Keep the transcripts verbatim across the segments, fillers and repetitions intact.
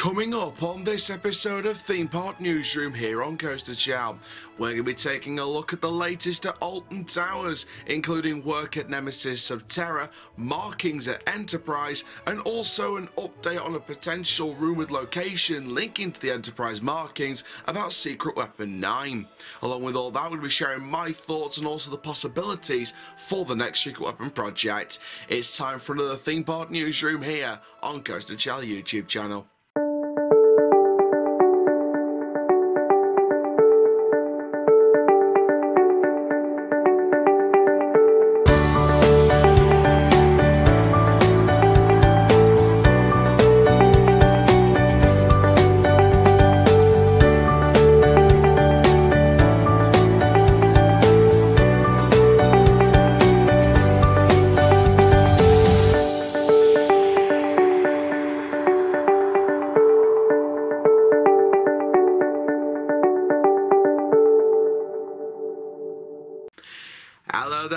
Coming up on this episode of Theme Park Newsroom here on Coaster Chow, we're going to be taking a look at the latest at Alton Towers, including work at Nemesis Sub Terra, markings at Enterprise, and also an update on a potential rumoured location linking to the Enterprise markings about Secret Weapon nine. Along with all that, we're going to be sharing my thoughts and also the possibilities for the next Secret Weapon project. It's time for another Theme Park Newsroom here on Coaster Chow YouTube channel.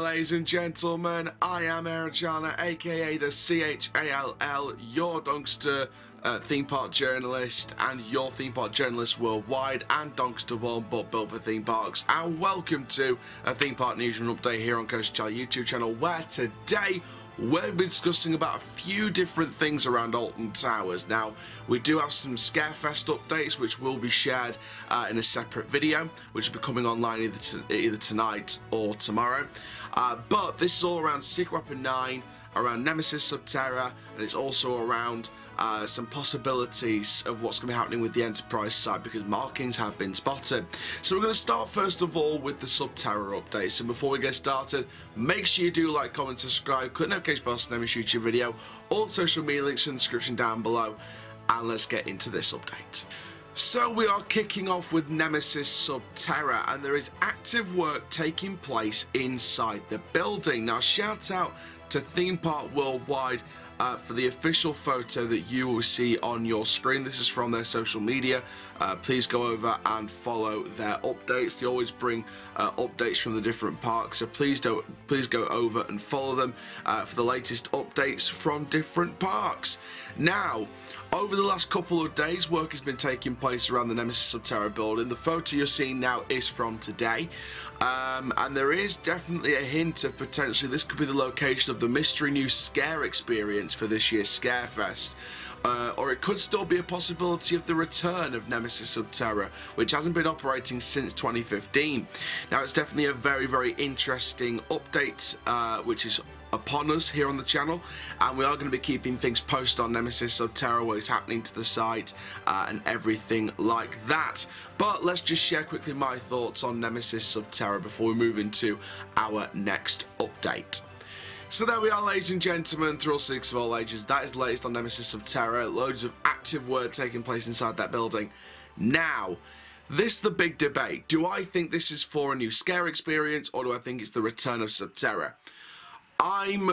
Ladies and gentlemen, I am Aaron Chana, aka the C H A L L, your Dunkster uh, theme park journalist and your theme park journalist worldwide and Dunkster one, but built for theme parks. And welcome to a Theme Park News and Update here on Coaster Chow YouTube channel, where today we'll be discussing about a few different things around Alton Towers. Now, we do have some Scarefest updates which will be shared uh, in a separate video, which will be coming online either, t either tonight or tomorrow. Uh, but this is all around Secret Weapon nine, around Nemesis Sub Terra, and it's also around Uh, some possibilities of what's going to be happening with the Enterprise side, because markings have been spotted. So we're going to start first of all with the Sub Terra update. So before we get started, make sure you do like, comment, subscribe, click the notification bell so you never shoot your video. All social media links are in the description down below, and let's get into this update. So we are kicking off with Nemesis Sub Terra, and there is active work taking place inside the building. Now shout out to Theme Park Worldwide Uh, for the official photo that you will see on your screen. This is from their social media. Uh, please go over and follow their updates. They always bring uh, updates from the different parks, so please don't please go over and follow them uh, for the latest updates from different parks. Now, over the last couple of days, work has been taking place around the Nemesis Sub Terra building. The photo you're seeing now is from today, um, and there is definitely a hint of potentially this could be the location of the mystery new Scare experience for this year's Scarefest, uh, or it could still be a possibility of the return of Nemesis Sub Terra, which hasn't been operating since twenty fifteen. Now it's definitely a very very interesting update uh, which is upon us here on the channel, and we are going to be keeping things posted on Nemesis Sub Terra, what is happening to the site uh, and everything like that. But let's just share quickly my thoughts on Nemesis Sub Terra before we move into our next update. So there we are, ladies and gentlemen, through all six of all ages. That is the latest on Nemesis Sub Terra. Loads of active work taking place inside that building. Now, this is the big debate. Do I think this is for a new Scare experience, or do I think it's the return of Sub Terra? I'm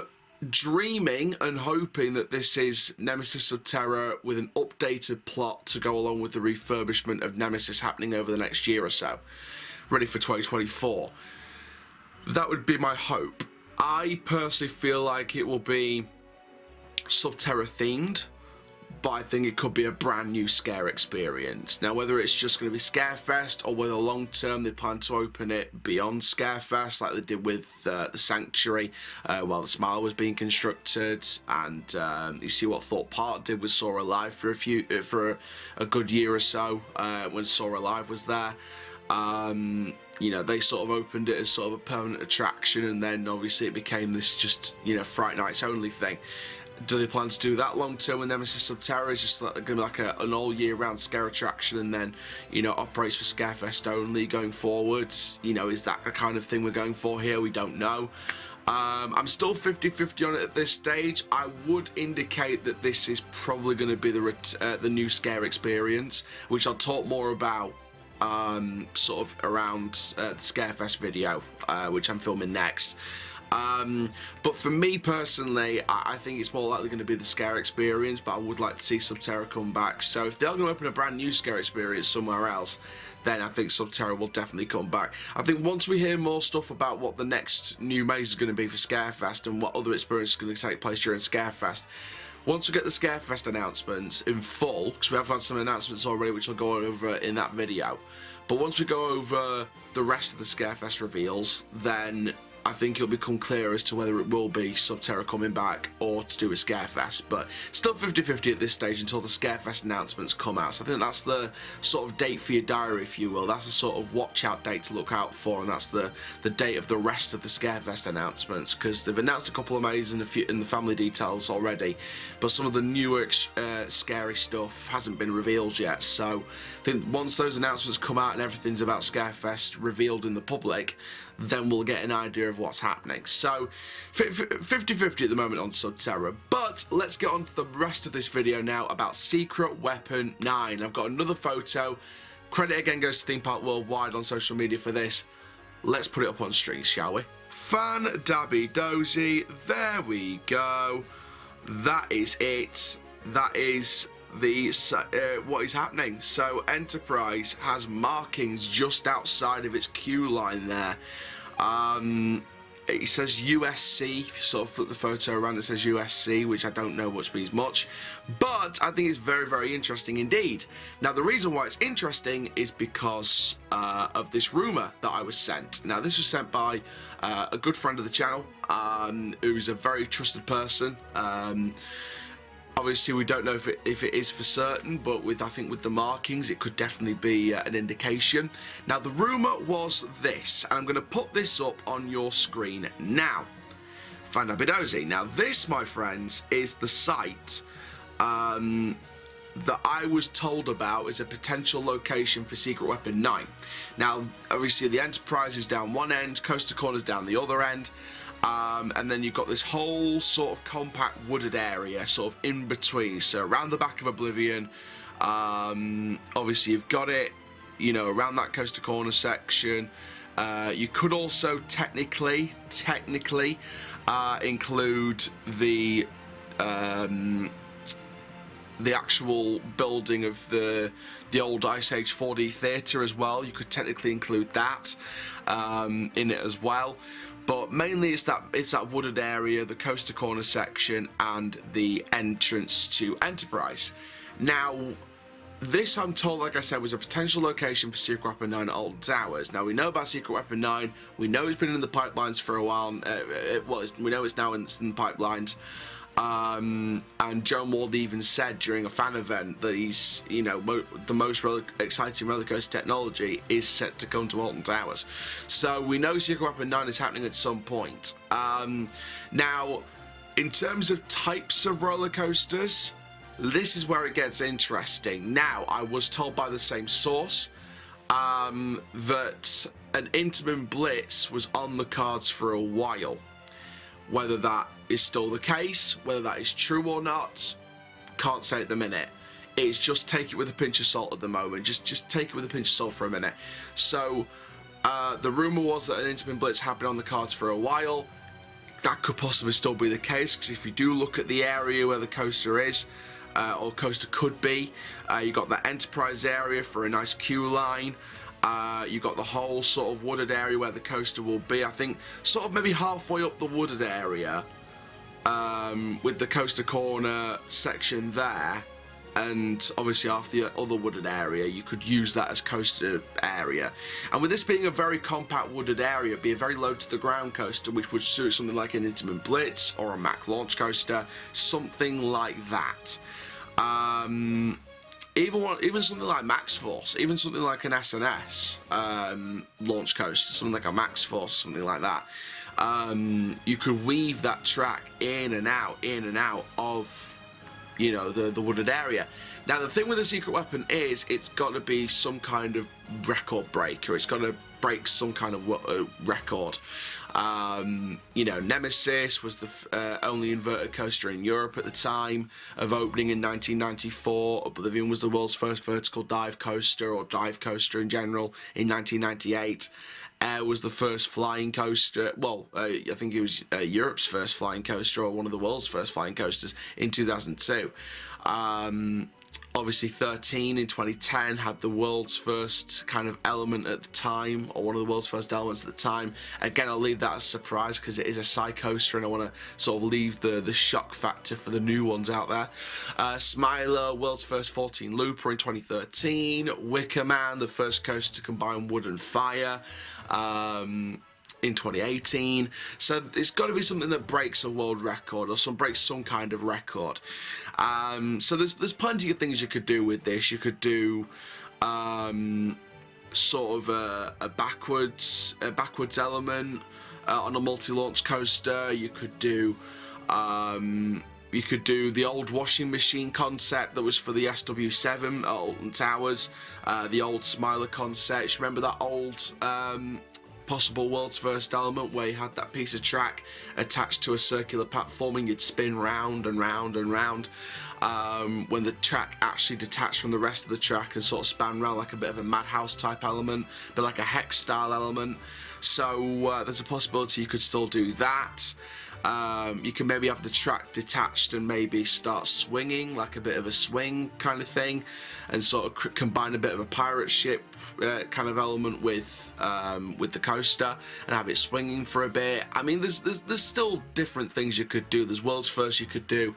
dreaming and hoping that this is Nemesis Sub Terra with an updated plot to go along with the refurbishment of Nemesis happening over the next year or so, ready for twenty twenty-four. That would be my hope. I personally feel like it will be Sub Terra themed, but I think it could be a brand new Scare experience. Now, whether it's just going to be Scarefest, or whether long term they plan to open it beyond Scarefest, like they did with uh, the Sanctuary uh, while the Smiler was being constructed, and um, you see what Thorpe Park did with Sora Live for a few uh, for a, a good year or so uh, when Sora Live was there. Um, you know, they sort of opened it as sort of a permanent attraction, and then obviously it became this just, you know, Fright Nights only thing. Do they plan to do that long term with Nemesis Sub Terra? Is just like, going to be like a, an all year round Scare attraction, and then, you know, operates for Scarefest only going forwards? You know, is that the kind of thing we're going for here? We don't know. Um, I'm still fifty fifty on it at this stage. I would indicate that this is probably going to be the, ret uh, the new Scare experience, which I'll talk more about Um, sort of around uh, the Scarefest video, uh, which I'm filming next. Um, but for me personally, I, I think it's more likely going to be the Scare experience, but I would like to see Sub Terra come back. So if they're going to open a brand new Scare experience somewhere else, then I think Sub Terra will definitely come back. I think once we hear more stuff about what the next new maze is going to be for Scarefest and what other experiences are going to take place during Scarefest, Once we get the Scarefest announcements in full, because we have had some announcements already which I'll go over in that video, but once we go over the rest of the Scarefest reveals, then I think it'll become clear as to whether it will be Sub Terra coming back or to do with Scarefest, but still fifty fifty at this stage until the Scarefest announcements come out. So I think that's the sort of date for your diary, if you will. That's the sort of watch out date to look out for, and that's the, the date of the rest of the Scarefest announcements, because they've announced a couple of amazing and a few in the family details already, but some of the newer uh, scary stuff hasn't been revealed yet. So I think once those announcements come out and everything's about Scarefest revealed in the public, then we'll get an idea of what's happening. So fifty fifty at the moment on Sub Terra, but let's get on to the rest of this video now about Secret Weapon nine. I've got another photo. Credit again goes to Theme Park Worldwide on social media for this. Let's put it up on strings, shall we? Fan dabby dozy, there we go. That is it. That is the uh, what is happening. So Enterprise has markings just outside of its queue line there. Um, it says U S C, if you sort of flip the photo around, it says U S C, which I don't know which means much, but I think it's very, very interesting indeed. Now, the reason why it's interesting is because uh, of this rumor that I was sent. Now, this was sent by uh, a good friend of the channel, um, who's a very trusted person. Um, Obviously, we don't know if it, if it is for certain, but with I think with the markings, it could definitely be uh, an indication. Now, the rumour was this, and I'm going to put this up on your screen now. Fandabidozi. Now, this, my friends, is the site um, that I was told about as a potential location for Secret Weapon nine. Now, obviously, the Enterprise is down one end, Coaster Corner is down the other end. Um, and then you've got this whole sort of compact wooded area sort of in between, so around the back of Oblivion, um, obviously you've got it, you know, around that Coaster Corner section. Uh, you could also technically, technically uh, include the um, the actual building of the the old Ice Age four D theatre as well. You could technically include that um, in it as well. But mainly it's that it's that wooded area, the Coaster Corner section, and the entrance to Enterprise. Now, this I'm told, like I said, was a potential location for Secret Weapon nine at Alton Towers. Now, we know about Secret Weapon nine. We know it's been in the pipelines for a while. Uh, it, well, it's, we know it's now in, it's in the pipelines. Um, and Joe Ward even said during a fan event that he's, you know, mo the most roller exciting roller coaster technology is set to come to Alton Towers. So we know Secret Weapon nine is happening at some point. Um, now, in terms of types of roller coasters, this is where it gets interesting. Now, I was told by the same source um, that an Intamin Blitz was on the cards for a while. Whether that is still the case, whether that is true or not, can't say at the minute. It's just take it with a pinch of salt at the moment. Just just take it with a pinch of salt for a minute. So uh, the rumour was that an Intamin Blitz had been on the cards for a while. That could possibly still be the case, because if you do look at the area where the coaster is, uh, or coaster could be, uh, you've got that Enterprise area for a nice queue line. Uh, you've got the whole sort of wooded area where the coaster will be. I think sort of maybe halfway up the wooded area um, with the Coaster Corner section there, and obviously half the other wooded area. You could use that as coaster area. And with this being a very compact wooded area, it'd be a very low to the ground coaster, which would suit something like an Intamin Blitz or a Mach launch coaster, something like that. Um... Even one, even something like Max Force, even something like an S and S um, launch coaster, something like a Max Force, something like that. Um, you could weave that track in and out, in and out of, you know, the, the wooded area. Now, the thing with the Secret Weapon is it's got to be some kind of record breaker. It's got to break some kind of record. Um, you know, Nemesis was the f uh, only inverted coaster in Europe at the time of opening in nineteen ninety-four. Oblivion was the world's first vertical dive coaster, or dive coaster in general, in nineteen ninety-eight. Air was the first flying coaster, well, uh, I think it was uh, Europe's first flying coaster, or one of the world's first flying coasters, in two thousand two. Um, Obviously thirteen in twenty ten had the world's first kind of element at the time, or one of the world's first elements at the time. Again, I'll leave that as a surprise because it is a Psycoaster and I want to sort of leave the, the shock factor for the new ones out there. Uh, Smiler, world's first fourteen looper in twenty thirteen. Wickerman, the first coaster to combine wood and fire. Um... in twenty eighteen, so it's got to be something that breaks a world record or some breaks some kind of record. Um, so there's there's plenty of things you could do with this. You could do um, sort of a, a backwards a backwards element uh, on a multi-launch coaster. You could do um, you could do the old washing machine concept that was for the S W seven at Alton Towers, uh, the old Smiler concept. You remember that old Um, possible world's first element where you had that piece of track attached to a circular platform and you'd spin round and round and round um, when the track actually detached from the rest of the track and sort of span round like a bit of a madhouse type element, but like a hex style element. So uh, there's a possibility you could still do that. Um, you can maybe have the track detached and maybe start swinging, like a bit of a swing kind of thing, and sort of c combine a bit of a pirate ship uh, kind of element with um, with the coaster and have it swinging for a bit. I mean, there's, there's there's still different things you could do. There's world's first you could do,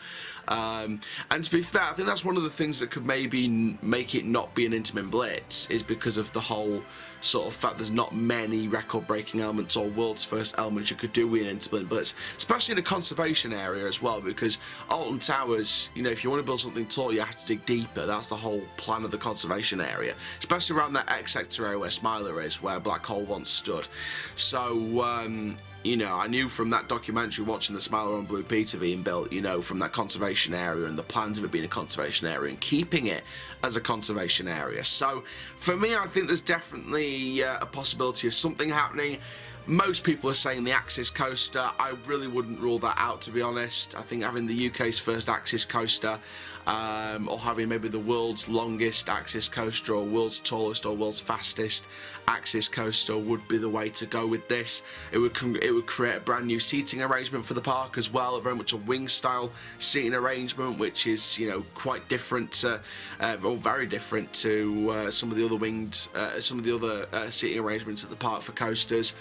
um, and to be fair, I think that's one of the things that could maybe make it not be an Intamin Blitz is because of the whole sort of fact there's not many record-breaking elements or world's first elements you could do with an Intamin Blitz, especially in a conservation area as well, because Alton Towers, you know, if you want to build something tall, you have to dig deeper. That's the whole plan of the conservation area, especially around that X sector area where Smiler is, where Black Hole once stood. So, um, you know, I knew from that documentary watching the Smiler on Blue Peter being built, you know, from that conservation area and the plans of it being a conservation area and keeping it as a conservation area. So for me, I think there's definitely uh, a possibility of something happening. Most people are saying the Axis coaster. I really wouldn't rule that out, to be honest. I think having the U K's first Axis coaster, um, or having maybe the world's longest Axis coaster, or world's tallest, or world's fastest Axis coaster would be the way to go with this. It would it would create a brand new seating arrangement for the park as well, very much a wing-style seating arrangement, which is, you know, quite different, to, uh, or very different to uh, some of the other winged, uh, some of the other uh, seating arrangements at the park for coasters.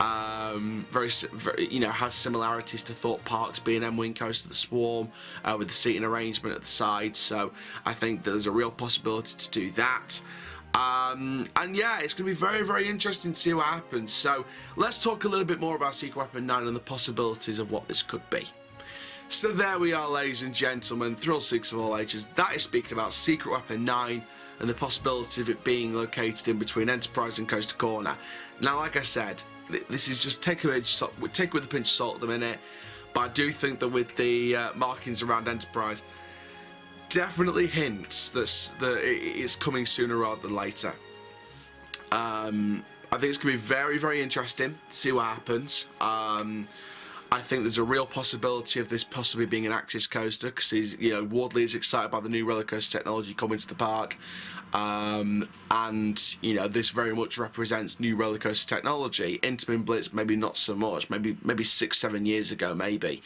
Um, very, very, you know, has similarities to Thorpe Park's B and M wing coaster, the Swarm, uh, with the seating arrangement at the side. So I think there's a real possibility to do that. Um, and yeah, it's going to be very, very interesting to see what happens. So let's talk a little bit more about Secret Weapon nine and the possibilities of what this could be. So there we are, ladies and gentlemen, Thrill Seekers of all ages. That is speaking about Secret Weapon nine and the possibility of it being located in between Enterprise and Coaster Corner. Now, like I said, this is just take a take it with a pinch of salt at the minute, but I do think that with the uh, markings around Enterprise, definitely hints that that it's coming sooner rather than later. Um, I think it's going to be very, very interesting to see what happens. Um, I think there's a real possibility of this possibly being an Axis coaster because he's, you know, Wardley is excited by the new roller coaster technology coming to the park, um, and you know this very much represents new roller coaster technology. Intamin Blitz maybe not so much, maybe maybe six seven years ago maybe,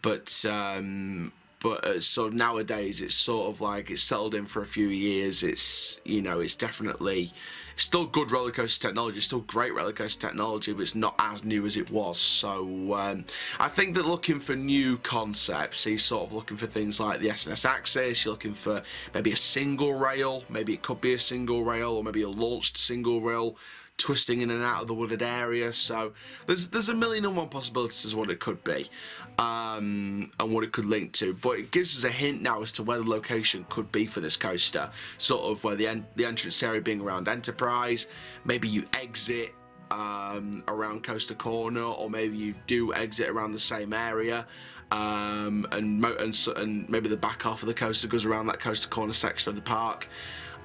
but um, but uh, sort of nowadays it's sort of like it's settled in for a few years. It's, you know, it's definitely still good roller coaster technology, still great roller coaster technology, but it's not as new as it was. So um, I think that looking for new concepts, he's sort of looking for things like the S and S Axis. You're looking for maybe a single rail, maybe it could be a single rail, or maybe a launched single rail, twisting in and out of the wooded area. So there's there's a million and one possibilities as what it could be, um, and what it could link to. But it gives us a hint now as to where the location could be for this coaster, sort of where the en the entrance area being around Enterprise. Maybe you exit um, around Coaster Corner, or maybe you do exit around the same area. Um, and, mo and, and maybe the back half of the coaster goes around that Coaster Corner section of the park.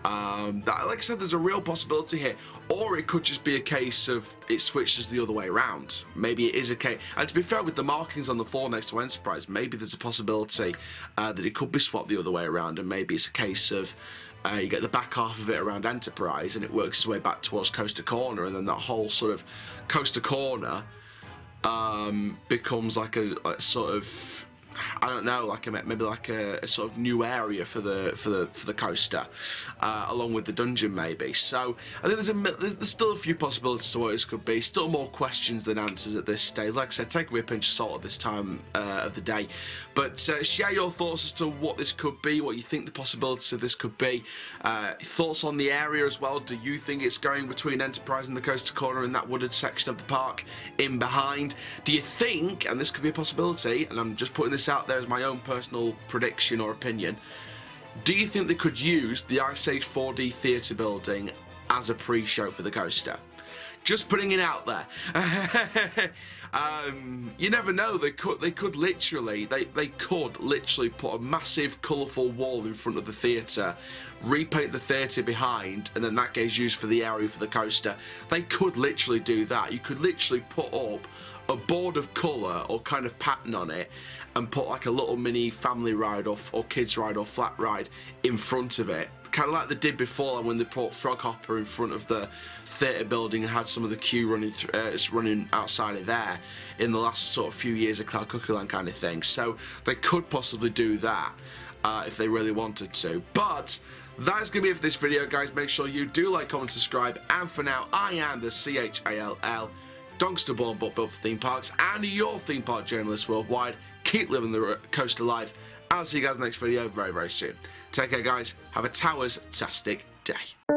Um, that, like I said, there's a real possibility here, or it could just be a case of it switches the other way around. Maybe it is a case, and to be fair, with the markings on the floor next to Enterprise, maybe there's a possibility uh, that it could be swapped the other way around, and maybe it's a case of uh, you get the back half of it around Enterprise, and it works its way back towards Coaster Corner, and then that whole sort of Coaster Corner um, becomes like a, a sort of I don't know, like a, maybe like a, a sort of new area for the for the for the coaster, uh, along with the dungeon maybe. So I think there's a there's, there's still a few possibilities to what this could be. Still more questions than answers at this stage. Like I said, take it with a pinch of salt at this time uh, of the day. But uh, share your thoughts as to what this could be, what you think the possibilities of this could be. Uh, thoughts on the area as well. Do you think it's going between Enterprise and the Coaster Corner in that wooded section of the park in behind? Do you think, and this could be a possibility, and I'm just putting this out there as my own personal prediction or opinion, do you think they could use the Ice Age four D theatre building as a pre-show for the coaster? Just putting it out there. um, you never know. They could. They could literally. They they could literally put a massive, colourful wall in front of the theatre, repaint the theatre behind, and then that gets used for the area for the coaster. They could literally do that. You could literally put up a board of colour or kind of pattern on it and put like a little mini family ride or, or kids ride or flat ride in front of it. Kind of like they did before when they put Frog Hopper in front of the theatre building and had some of the queue running th uh, running outside of there in the last sort of few years of Cloud Cookie Land kind of thing. So they could possibly do that uh, if they really wanted to. But that's going to be it for this video, guys. Make sure you do like, comment, subscribe. And for now, I am the C H A L L. Dongster born but built for theme parks and your theme park journalist worldwide. Keep living the coaster life. I'll see you guys in the next video very, very soon. Take care, guys. Have a towers-tastic day.